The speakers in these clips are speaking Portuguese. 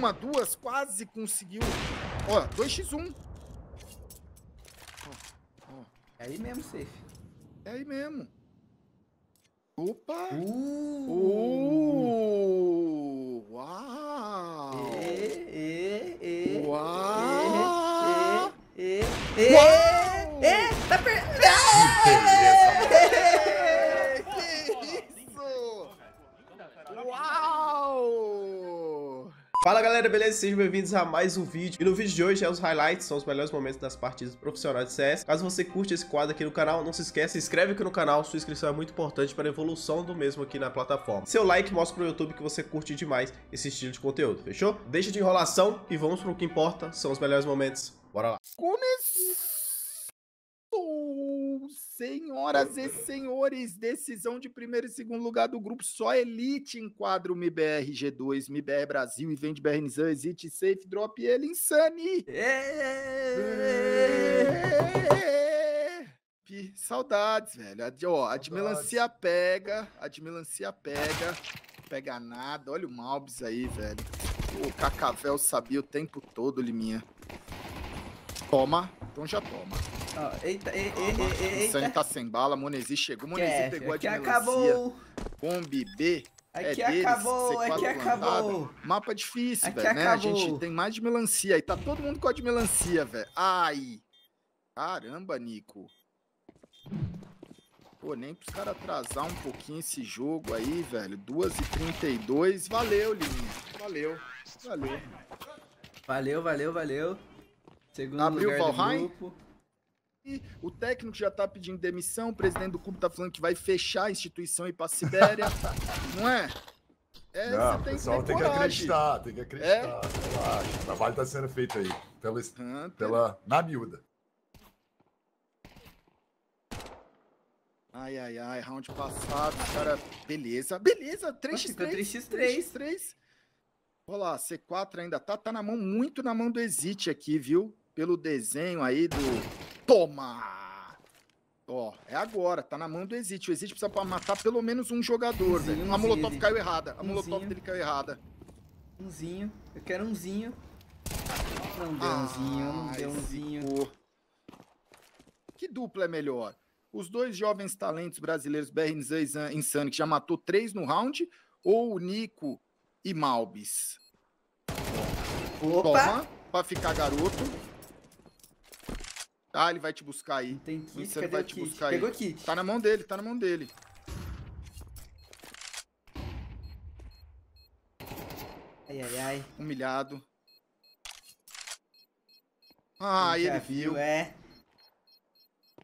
uma, duas, quase conseguiu. Ó, 2x1. É aí mesmo, Safe. É aí mesmo. Opa! Uau! Uau! Tá perdendo! Que isso! Uau! Fala galera, beleza? Sejam bem-vindos a mais um vídeo. E no vídeo de hoje é os highlights, são os melhores momentos das partidas profissionais de CS. Caso você curte esse quadro aqui no canal, não se esquece, se inscreve aqui no canal, sua inscrição é muito importante para a evolução do mesmo aqui na plataforma. Seu like mostra pro YouTube que você curte demais esse estilo de conteúdo, fechou? Deixa de enrolação e vamos pro que importa, são os melhores momentos. Bora lá! Começou! Senhoras e senhores, decisão de primeiro e segundo lugar do grupo, só Elite enquadra o MIBR G2, MIBR Brasil e vem de BRNZ, Exit, Safe, Drop ele, Insane! Saudades, velho. Ó, a de melancia pega, a de melancia pega, não pega nada. Olha o Malbis aí, velho. O Cacavel sabia o tempo todo, Liminha. Toma, então já toma. Oh, eita, Insane tá sem bala, m0NESY chegou, m0NESY pegou a de melancia. Acabou. Bombe B, é deles, C4 plantada. Mapa difícil, velho, né? A gente tem mais de melancia, aí tá todo mundo com a de melancia, velho. Ai, caramba, Nico. Pô, nem pros caras atrasar um pouquinho esse jogo aí, velho. 2h32, valeu, Liminha, valeu, valeu. Valeu, valeu, valeu. Segundo abriu lugar o Valheim. E o técnico já tá pedindo demissão, o presidente do clube tá falando que vai fechar a instituição e ir pra Sibéria. Não é? É, não, você tem que ter coragem. Tem que acreditar, relaxa. O trabalho tá sendo feito aí, na miúda. Ai, ai, ai, round passado, cara, beleza, beleza, 3x3. Olha lá, C4 ainda tá na mão, muito na mão do Exit aqui, viu? Pelo desenho aí do... Toma! Ó, é agora, tá na mão do Exit. O Exit precisa matar pelo menos um jogador, velho. A Molotov caiu errada, a Molotov dele caiu errada. Umzinho, eu quero umzinho. Não deu umzinho, não deu umzinho. Que dupla é melhor? Os dois jovens talentos brasileiros, BRNZ e Insane, que já matou 3 no round, ou o Nico e Malbis? Opa! Toma, pra ficar garoto. Ele vai te buscar aí. Tem kit, Insane vai te buscar aí. Pegou kit. Tá na mão dele, tá na mão dele. Ai, ai, ai. Humilhado. Ah, ele viu. É.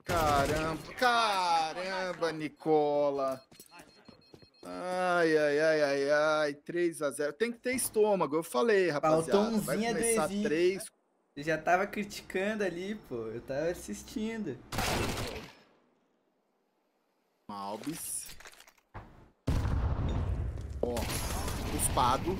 Caramba, caramba, Nicola. Ai, ai, ai, ai, ai. 3x0. Tem que ter estômago, eu falei, rapaziada. Faltou umzinha do Exit. 3... Eu já tava criticando ali, pô. Eu tava assistindo. Malbis. Ó, cuspado.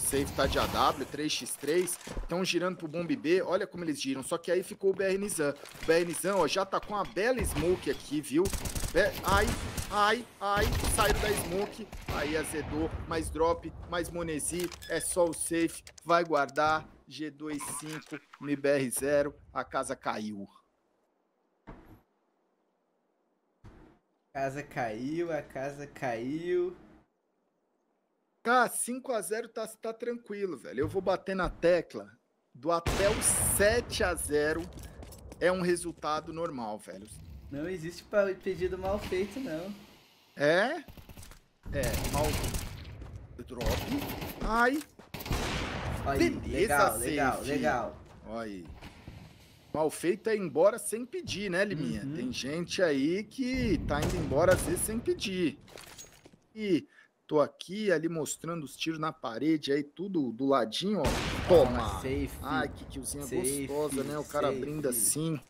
Safe tá de AW, 3x3. Estão girando pro Bomb B. Olha como eles giram. Só que aí ficou o BRNZan. O BRNZan, ó, já tá com uma bela smoke aqui, viu? Ai. Saiu da smoke. Aí azedou. Mais drop, mais m0NESY. É só o Safe. Vai guardar. G25, MIBR 0, a casa caiu. A casa caiu. Cara, 5x0 tá tranquilo, velho. Eu vou bater na tecla do até o 7x0 é um resultado normal, velho. Não existe pedido mal feito, não. É? É, mal... Drop. Ai... Aí, beleza, legal. Olha, mal feito é ir embora sem pedir, né, Liminha? Tem gente aí que tá indo embora às vezes sem pedir. E tô aqui ali mostrando os tiros na parede aí, tudo do ladinho, ó. Toma! Safe. Ai, que killzinha gostosa, né? O cara brinda assim.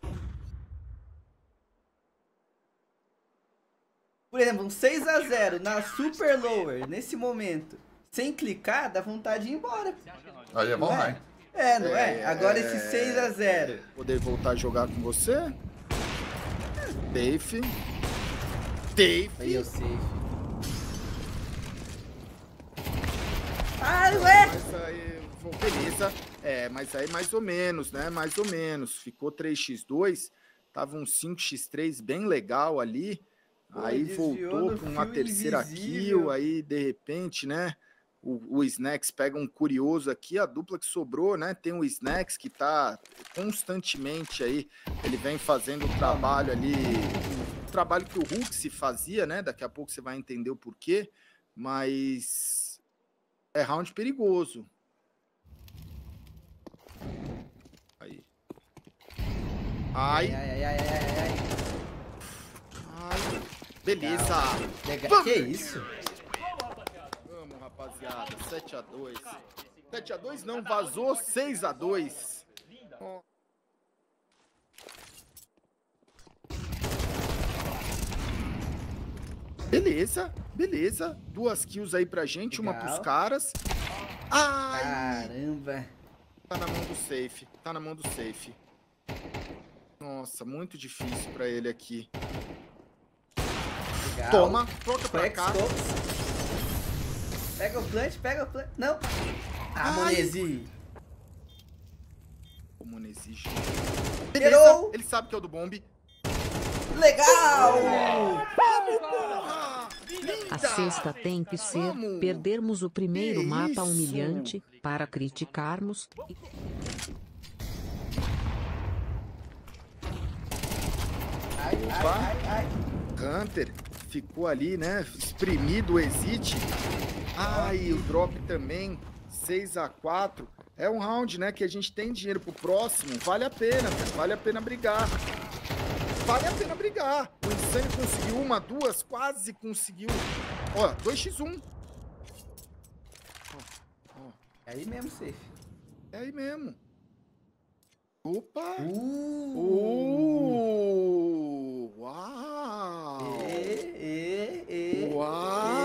Por exemplo, um 6x0 na Super Lower, nesse momento. Sem clicar, dá vontade de ir embora. Aí é bom, né? É, não é? Agora esse 6x0. Poder voltar a jogar com você? Safe. Aí eu Safe. Ai, ué! beleza, é, mas aí mais ou menos, né? Mais ou menos. Ficou 3x2, tava um 5x3 bem legal ali. Aí voltou para uma terceira kill, aí de repente, né? O Snacks pega um curioso aqui, a dupla que sobrou, né? Tem o Snacks que tá constantemente aí, ele vem fazendo o trabalho ali, o trabalho que o Hulk se fazia, né? Daqui a pouco você vai entender o porquê, mas é round perigoso. Aí. Ai. Ai, ai, ai, ai, ai. Beleza. Legal. Que isso? Rapaziada, 7x2. 7x2 não, vazou 6x2. Oh. Beleza, beleza. 2 kills aí pra gente, legal. Uma pros caras. Ai! Caramba! Tá na mão do Safe, tá na mão do Safe. Nossa, muito difícil pra ele aqui. Legal. Toma, troca pra cá. Pega o plant, pega o plant. Não! Ah, m0NESY! O m0NESY. Beleza, ele sabe que é o do bomb. Legal! Vamos, porra! A sexta tem que ser, vamos. Perdermos o primeiro que mapa isso? humilhante para criticarmos. Ai, opa! Ai, ai, ai. Hunter ficou ali, né? Exprimido o Exit. Ai, o drop também, 6x4. É um round, né, que a gente tem dinheiro pro próximo. Vale a pena, cara. Vale a pena brigar. Vale a pena brigar. O Insane conseguiu uma, duas, quase conseguiu. Ó, 2x1. Ó, ó. É aí mesmo, Safe. É aí mesmo. Opa! Uau! Uau! Que isso! Uau!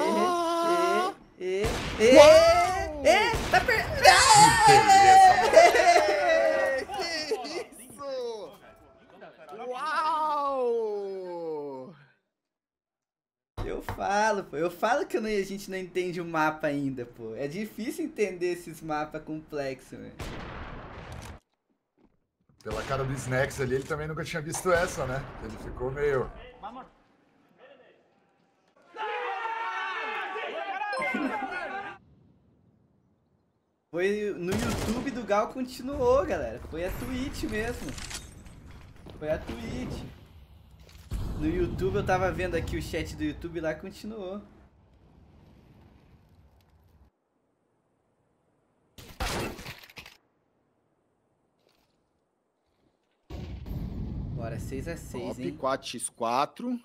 Eu falo que a gente não entende o mapa ainda, pô. É difícil entender esses mapas complexos, né? Pela cara do Snacks ali, ele também nunca tinha visto essa, né? Ele ficou meio... Foi no YouTube do Gal, continuou, galera. Foi a Twitch mesmo. Foi a Twitch. No YouTube eu tava vendo aqui o chat do YouTube, lá continuou. Bora, 6x6, hein? 4x4.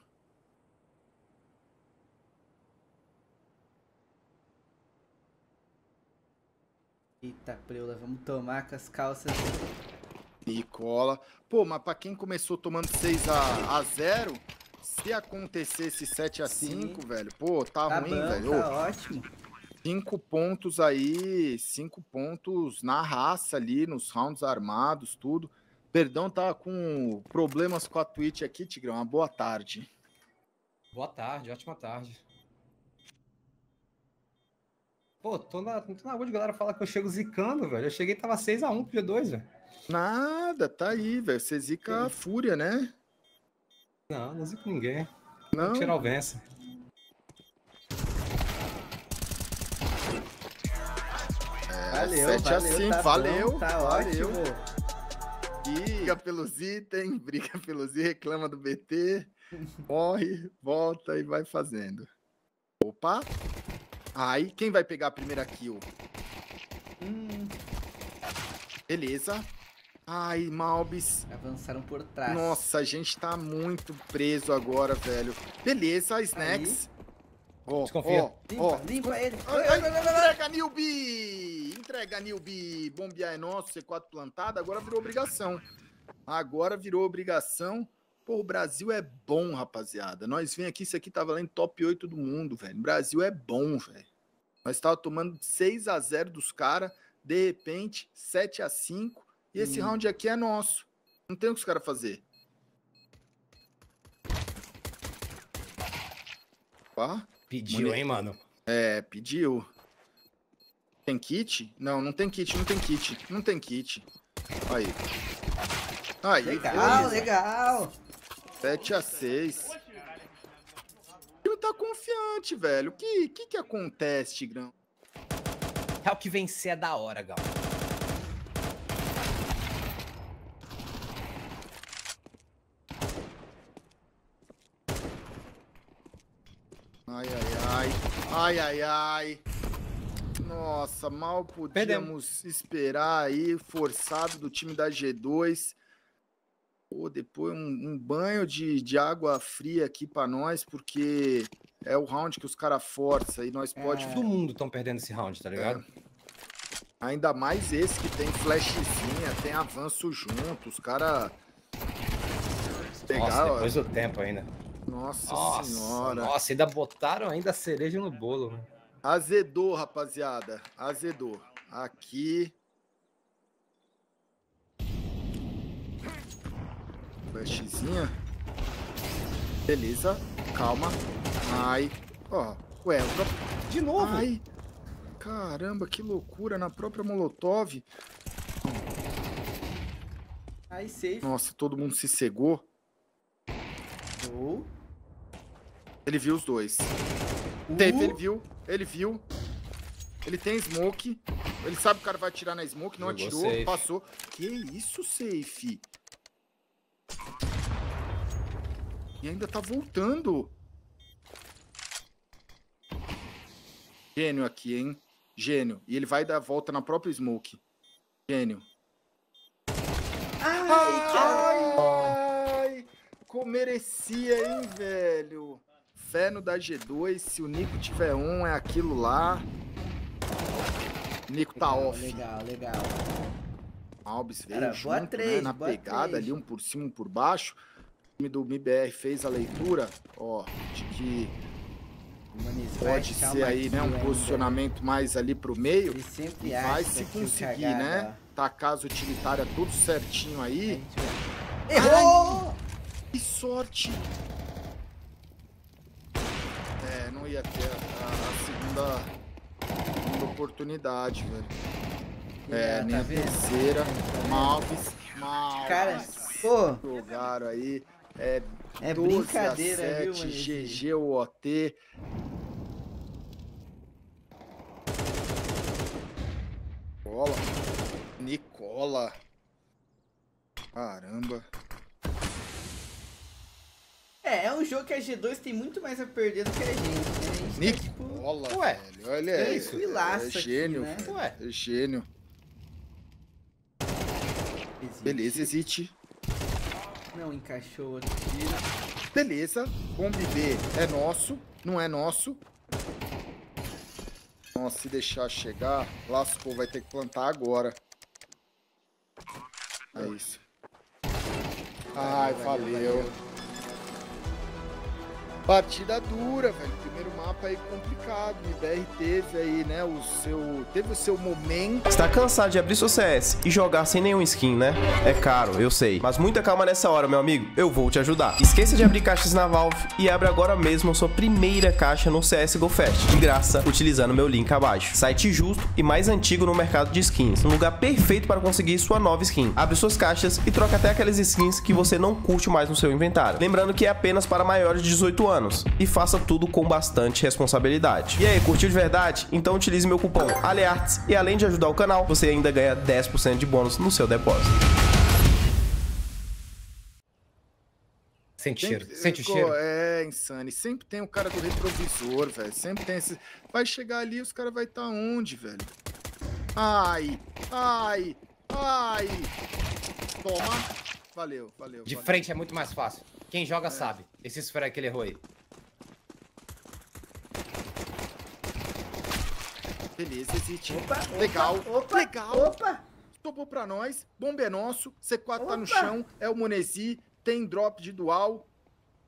Eita, preula, vamos tomar com as calças. E cola. Pô, mas pra quem começou tomando 6x0, se acontecesse 7x5, velho, pô, tá ruim, bom, velho. Tá ótimo. 5 pontos aí, 5 pontos na raça ali, nos rounds armados, tudo. Perdão, tá com problemas com a Twitch aqui, Tigrão. Uma boa tarde. Boa tarde, ótima tarde. Pô, tô na rua de galera falar que eu chego zicando, velho. Eu cheguei e tava 6x1 pro G2, velho. Nada, tá aí, velho. Você zica a fúria, né? Não, não zico ninguém. Não. O geral vence. É, valeu, 7x5, tá valeu. Bom, tá valeu. Ótimo. Briga pelos itens, briga pelos itens, reclama do BT. Corre, volta e vai fazendo. Opa! Aí, quem vai pegar a primeira kill? Beleza. Ai, Malbis. Avançaram por trás. Nossa, a gente tá muito preso agora, velho. Beleza, Snacks. Ó, ó, ó. Limpa ele. Ai, entrega, Newbie. Entrega, Newbie. Bombear é nosso, C4 plantada. Agora virou obrigação. Agora virou obrigação. Pô, o Brasil é bom, rapaziada. Nós vem aqui, isso aqui tá valendo top 8 do mundo, velho. O Brasil é bom, velho. Nós tava tomando 6x0 dos caras, de repente, 7x5. E esse round aqui é nosso. Não tem o que os caras fazer. Pediu, hein, mano? É, pediu. Tem kit? Não, não tem kit, não tem kit. Não tem kit. Aí. Aí, legal, legal. 7-6. O time tá confiante, velho. O que acontece, Tigrão? É o que vencer é da hora, Gal. Ai, ai, ai. Ai, ai, ai. Nossa, mal podíamos esperar aí, forçado do time da G2. Pô, depois um banho de água fria aqui pra nós, porque é o round que os caras forçam e nós pode... Todo mundo estão perdendo esse round, tá ligado? É. Ainda mais esse que tem flashzinha, tem avanço junto, os caras... Nossa, depois do tempo ainda. Nossa senhora. Nossa, ainda botaram ainda a cereja no bolo, mano. Azedou, rapaziada. Azedou. Aqui. Flashzinha. Beleza. Calma. Ai. Ó. Ué. De novo. Ai. Caramba, que loucura. Na própria Molotov. Ai, safe. Nossa, todo mundo se cegou. Oh. Ele viu os dois. Teve, ele viu. Ele tem smoke. Ele sabe que o cara vai atirar na smoke. Não atirou, safe. Passou. Que isso, safe? E ainda tá voltando. Gênio aqui, hein? Gênio. E ele vai dar a volta na própria smoke. Gênio. Ai. Como merecia, hein, velho? Fé no da G2, se o Nico tiver um, é aquilo lá. Nico tá legal, off. Legal, legal. Alves veio cara, junto, três, né, na pegada três. Ali, um por cima, um por baixo. O time do MIBR fez a leitura, ó, de que pode ser aí, né, um posicionamento mais ali pro meio. E vai se conseguir, né? Tacar as utilitárias tudo certinho aí. Errou! Ai, que sorte! Não ia ter a segunda oportunidade, velho. Nem tá a terceira. Malbis. Cara, pô. Jogaram aí. É 12 brincadeira, a 7, viu, GG, OT. Nicola. Caramba. É um jogo que a G2 tem muito mais a perder do que a gente. Nicola, tá, tipo... velho. Olha isso. É gênio, aqui, né? Ué. É gênio. Existe. Beleza, existe. Não encaixou aqui. Beleza. Bomb B é nosso. Não é nosso. Nossa, se deixar chegar, lascou. Vai ter que plantar agora. É isso. Ai, valeu. Partida dura, velho. Primeiro mapa aí complicado. O MIBR teve aí, né, teve o seu momento. Você tá cansado de abrir seu CS e jogar sem nenhum skin, né? É caro, eu sei. Mas muita calma nessa hora, meu amigo. Eu vou te ajudar. Esqueça de abrir caixas na Valve e abre agora mesmo a sua primeira caixa no CS Go Fest. De graça, utilizando meu link abaixo. Site justo e mais antigo no mercado de skins. Um lugar perfeito para conseguir sua nova skin. Abre suas caixas e troca até aquelas skins que você não curte mais no seu inventário. Lembrando que é apenas para maiores de 18 anos. E faça tudo com bastante responsabilidade. E aí, curtiu de verdade? Então utilize meu cupom ALEARTS e além de ajudar o canal, você ainda ganha 10% de bônus no seu depósito. Sente o cheiro. É, Insane. Sempre tem o cara do retrovisor, velho. Sempre tem esse... Vai chegar ali e os caras vão estar onde, velho? Ai. Toma. Valeu. De frente é muito mais fácil. Quem joga sabe. Esse esfera que ele errou aí. Beleza, existe. Legal. Topou pra nós. Bomba é nosso. C4 tá no chão. É o m0NESY. Tem drop de dual.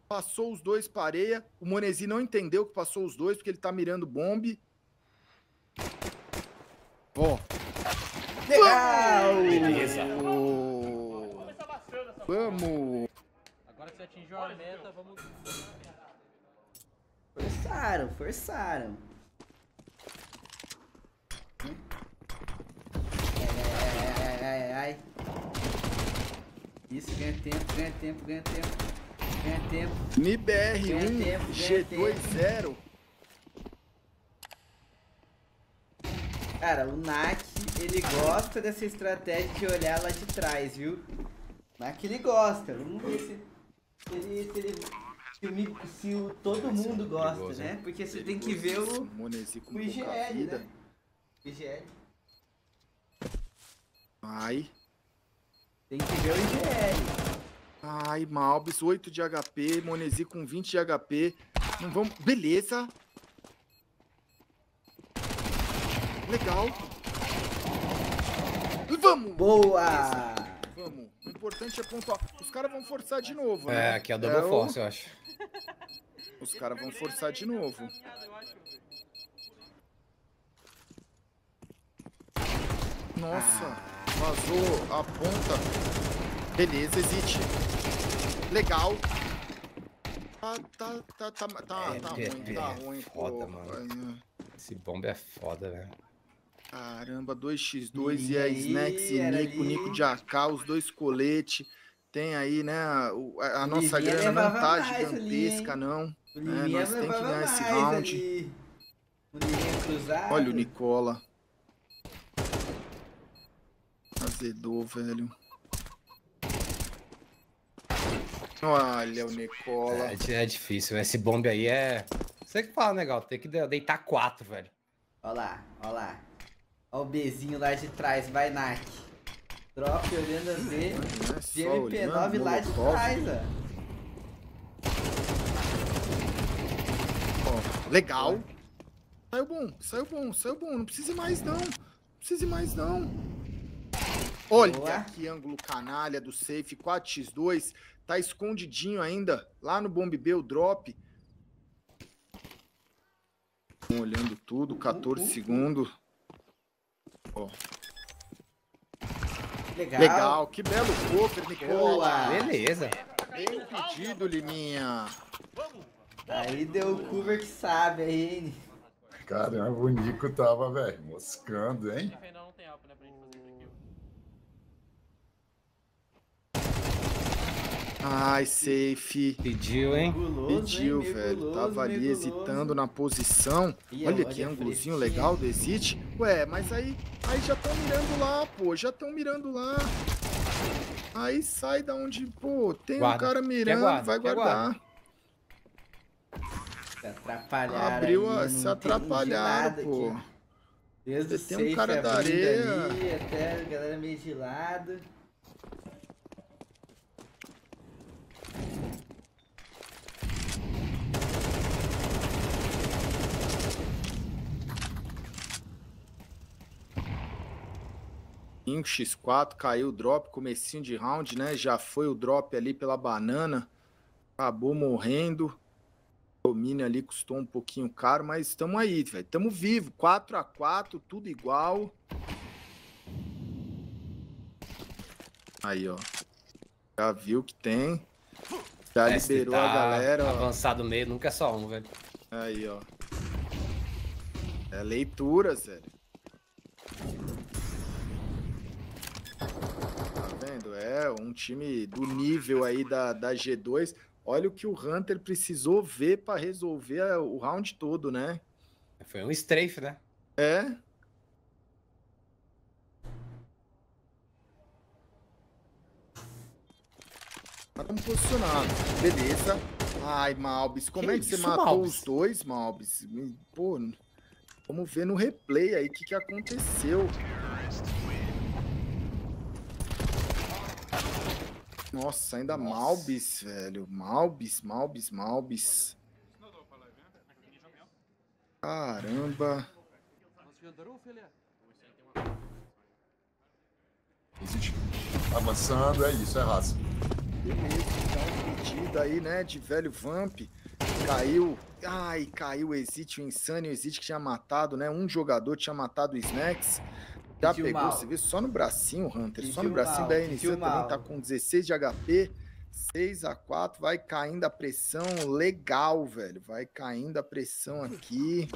Passou os dois pra areia. O m0NESY não entendeu que passou os dois, porque ele tá mirando bombe. Ó. Legal! Beleza. Vamos. Se atingiu a meta, vamos... Forçaram. Isso, ganha tempo, ganha tempo, ganha tempo. Ganha tempo. MIBR 1, G2 0. Cara, o Lunak, ele gosta dessa estratégia de olhar lá de trás, viu? Lunak, ele gosta. Vamos ver se todo mundo gosta, né? Porque você tem que ver o IGL, né? IGL. Ai. Tem que ver o IGL. Ai, Malbis, 8 de HP, m0NESY com 20 de HP. Não vamos... Beleza. Legal. Vamos! Boa! Vamos. O importante é pontuar. Os caras vão forçar de novo, né? É, aqui é a double force, eu acho. Os caras vão forçar de novo. Nossa, vazou a ponta. Beleza, Exit. Legal. Tá ruim. Foda, mano. Esse bomba é foda, velho. Caramba, 2x2 e a Snacks e Nico, Nico de AK, os dois colete. Tem aí, né, a nossa grana não tá gigantesca, ali, não. É, nós temos que ganhar esse round. Olha o Nicola. Azedou, velho. Olha o Nicola. É difícil, velho. Esse bombe aí é... Você que fala, legal, tem que deitar 4, velho. Olha lá, olha lá. Olha o Bzinho lá de trás, vai Nak. Drop olhando as B. De MP9 lá de trás, ó. Legal. Saiu bom, saiu bom, saiu bom. Não precisa ir mais não. Não precisa ir mais não. Olha que ângulo canalha do Safe, 4x2. Tá escondidinho ainda. Lá no bomb B o drop. Olhando tudo, 14 segundos. Ó. Legal. Legal, que belo cover, Nicola. Beleza. Bem pedido, Liminha. Aí deu o cover que sabe aí, hein? Caramba, o Nico tava, velho, moscando, hein? Ai, Safe. Pediu, hein? Pediu, velho. Tava ali hesitando na posição. Olha que ângulozinho legal do Exit. Ué, mas aí já estão mirando lá, pô. Já estão mirando lá. Aí sai da onde, pô. Tem um cara mirando, vai guardar. Se atrapalharam. Abriu, se atrapalharam, pô. Tem um cara da areia. Até a galera meio de lado. x4, caiu o drop, comecinho de round, né? Já foi o drop ali pela banana, acabou morrendo. O domínio ali custou um pouquinho caro, mas estamos aí, velho. Estamos vivos, 4x4, tudo igual. Aí, ó. Já viu que tem. Já liberou a galera. Avançado meio, nunca é só um, velho. Aí, ó. É leitura, Zé. É, um time do nível aí da G2. Olha o que o Hunter precisou ver pra resolver o round todo, né? Foi um strafe, né? É. Estamos posicionados. Beleza. Ai, Malbis, como é que você matou os dois, Malbis? Pô, vamos ver no replay aí o que aconteceu. Nossa, ainda Malbis, velho. Malbis. Caramba. Avançando, é isso, é raça. Beleza, tá um pedido aí, né, de velho Vamp. Caiu. Ai, caiu o Exit, o Insane, o Exit que tinha matado, né? Um jogador tinha matado o Snacks. Já pediu pegou, mal. Você viu só no bracinho, Hunter, pediu só no bracinho mal, da NC também, mal. Tá com 16 de HP, 6x4, vai caindo a pressão, legal, velho, vai caindo a pressão aqui.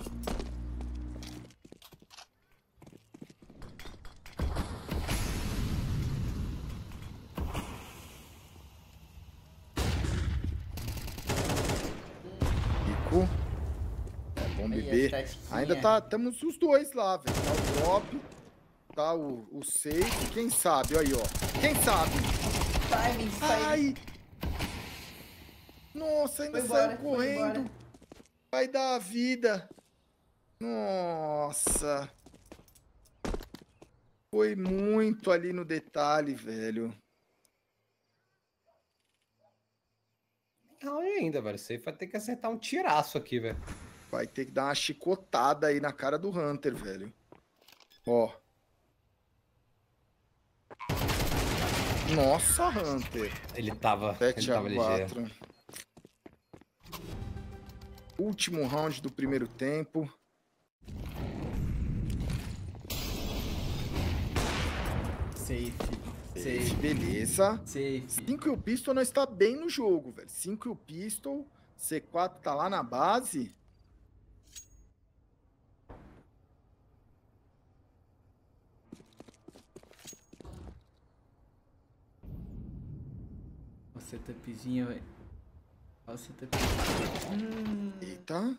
Snacks. Ainda tá, estamos os dois lá, velho. Tá o drop, tá o safe. Quem sabe, aí, ó. Quem sabe? Ai! Nossa, ainda saiu correndo. Vai dar a vida. Nossa. Foi muito ali no detalhe, velho. Não, e ainda, velho. Você vai ter que acertar um tiraço aqui, velho. Vai ter que dar uma chicotada aí na cara do Hunter, velho. Ó. Nossa, Hunter. Ele tava ligeiro. Último round do primeiro tempo. Safe. Beleza. Safe. 5 e o Pistol não está bem no jogo, velho. 5 e o Pistol. C4 tá lá na base. O setupzinho, velho. Olha o setupzinho. Eita.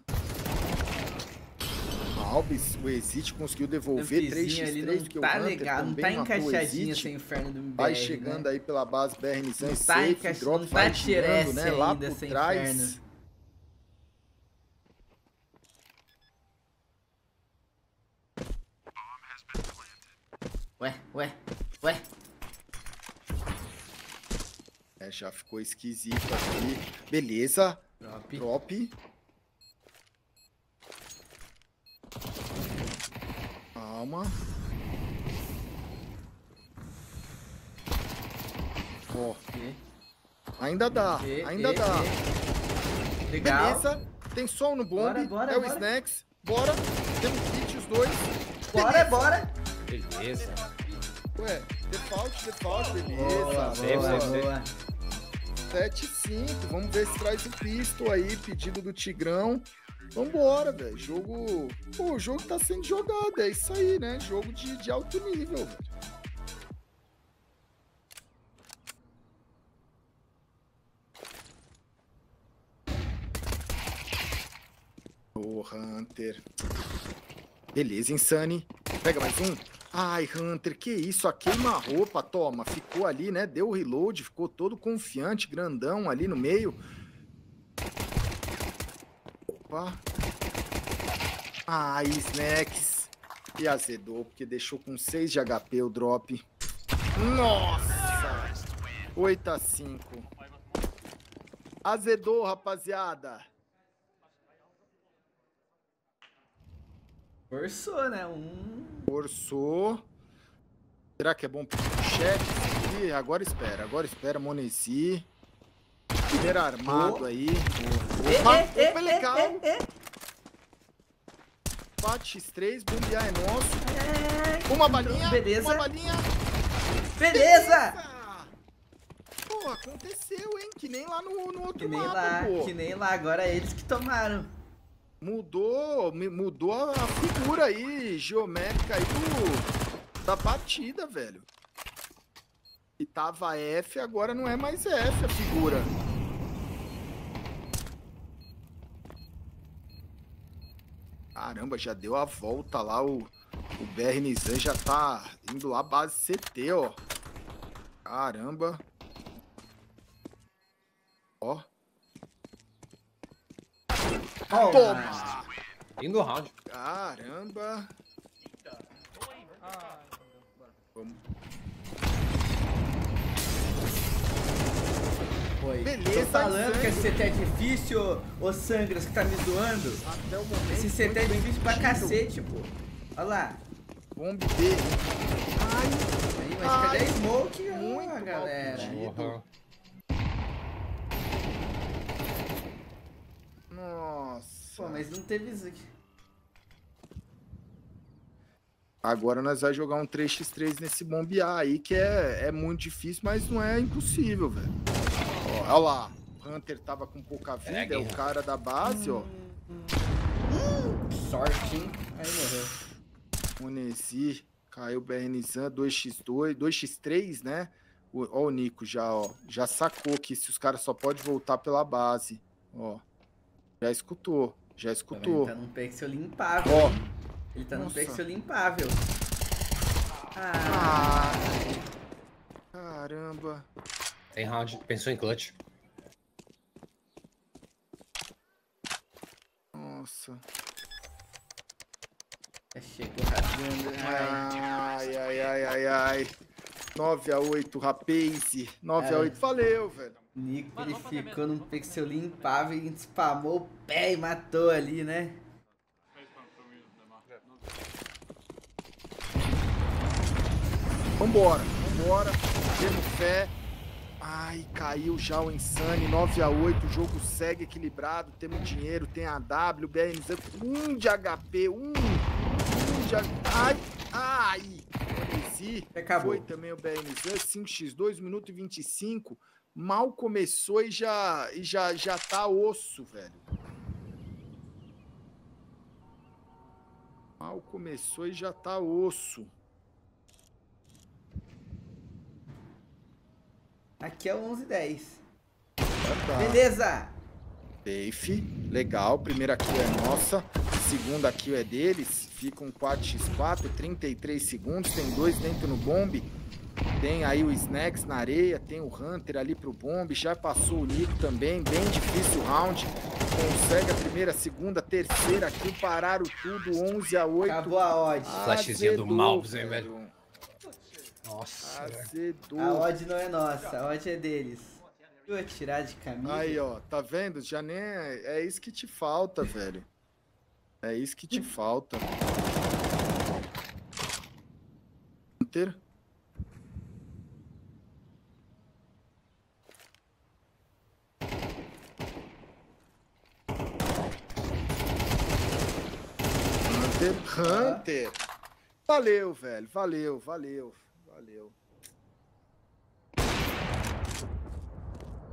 Alves, o Exit conseguiu devolver 3x3 que o Hunter legal, também matou. Não tá encaixadinho esse inferno do MBR, vai chegando, né? Aí pela base BRNZ, não tá safe, drop, vai tirando, né? Lá por trás. Inferno. Ué. É, já ficou esquisito aqui. Beleza. Drop. Calma. Ó. Ainda dá. Legal. Beleza. Tem som no bombe. Bora. Snacks. Bora. Temos kit os dois. Bora. Beleza. Ué, default. Beleza. 7-5. Vamos ver se traz o Pistol aí. Pedido do Tigrão. Vambora, velho. Jogo. Pô, o jogo tá sendo jogado. É isso aí, né? Jogo de alto nível, velho. Ô, Hunter. Beleza, Insane. Pega mais um. Ai, Hunter, que isso? A queima-roupa, toma. Ficou ali, né? Deu o reload, ficou todo confiante, grandão ali no meio. Ai, Snacks. E azedou, porque deixou com 6 de HP o drop. Nossa! 8-5. Azedou, rapaziada. Forçou, né? Forçou. Será que é bom pro chefe? Agora espera, m0NESY. Primeiro armado aí. Opa, legal. 4x3, bombear é nosso. Uma balinha. Beleza! Pô, aconteceu, hein? Que nem lá no outro mapa, pô. Que nem lá, agora é eles que tomaram. Mudou a figura aí, geométrica aí da partida, velho. E tava F, agora não é mais F a figura. Caramba, já deu a volta lá, o BRNZ já tá indo lá base CT, ó. Caramba. Ó. Toma! Indo round. Caramba. Vamos. Foi. Beleza, tô falando que esse CT é difícil, ô Sangras, que tá me zoando. Até o momento, esse CT é difícil pra cacete, pô. Olha lá. Bomb B. Ai, mas cadê a smoke? Muito, galera. Nossa. Pô, mas não teve isso aqui. Agora nós vamos jogar um 3x3 nesse bomb A aí, que é muito difícil, mas não é impossível, velho. Olha lá, Hunter tava com pouca vida, é o cara da base, ó. Sorte, hein? Aí morreu. m0NESY, caiu BRNZ, 2x2, 2x3, né? Ó o Nico já, ó. Já sacou que se os caras só podem voltar pela base, ó. Já escutou. Já escutou. Ele tá num pixel limpável. Ó. Ele tá num pixel limpável. Ah. Caramba. Tem round. Pensou em clutch. Nossa. Chegou rasgando. Ai, ai, ai, ai, ai. 9x8, rapaz. 9x8, valeu, velho. Nico, ele ficou num pixel limpável e spamou o pé e matou ali, né? Vambora, vambora. Temos fé. Ai, caiu já o Insane, 9x8, o jogo segue equilibrado, temos dinheiro, tem AW, BRNZ, 1 de HP, 1 de HP, ai, ai, BRNZ, acabou. Foi também o BRNZ, 5x2, 1 minuto e 25, mal começou e já tá osso, velho. Mal começou e já tá osso. Aqui é o 11-10. Tá. Beleza! Safe, legal. Primeira kill é nossa. Segunda kill é deles. Fica um 4x4, 33 segundos. Tem dois dentro no bomb. Tem aí o Snacks na areia. Tem o Hunter ali pro bomb. Já passou o Nico também. Bem difícil o round. Consegue a primeira, segunda, terceira kill. Pararam tudo, 11x8. Acabou a odd. Flashzinha do Malbis, hein, velho? Nossa, a odd não é nossa, a odd é deles. Eu ia tirar de camisa. Aí, ó, tá vendo? Já nem é isso que te falta, velho. É isso que te falta. Hunter. Hunter. Valeu, velho. Valeu, valeu. Valeu.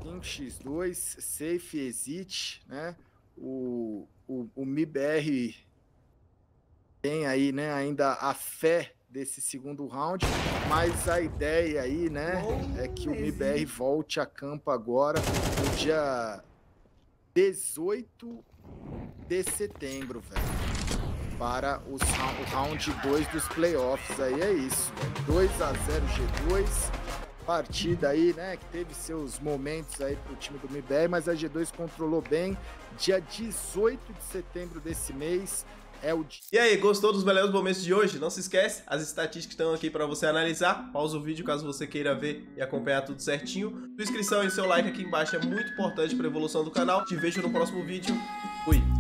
5x2, Safe, Exit, né? O MIBR tem aí, né, ainda a fé desse segundo round, mas a ideia aí, né, é que o MIBR volte a campo agora no dia 18 de setembro, velho. Para o round 2 dos playoffs, aí é isso, 2x0 G2, partida aí, né, que teve seus momentos aí pro time do MIBR, mas a G2 controlou bem, dia 18 de setembro desse mês, é o dia. E aí, gostou dos belos momentos de hoje? Não se esquece, as estatísticas estão aqui para você analisar, pausa o vídeo caso você queira ver e acompanhar tudo certinho, sua inscrição e seu like aqui embaixo é muito importante para a evolução do canal, te vejo no próximo vídeo, fui!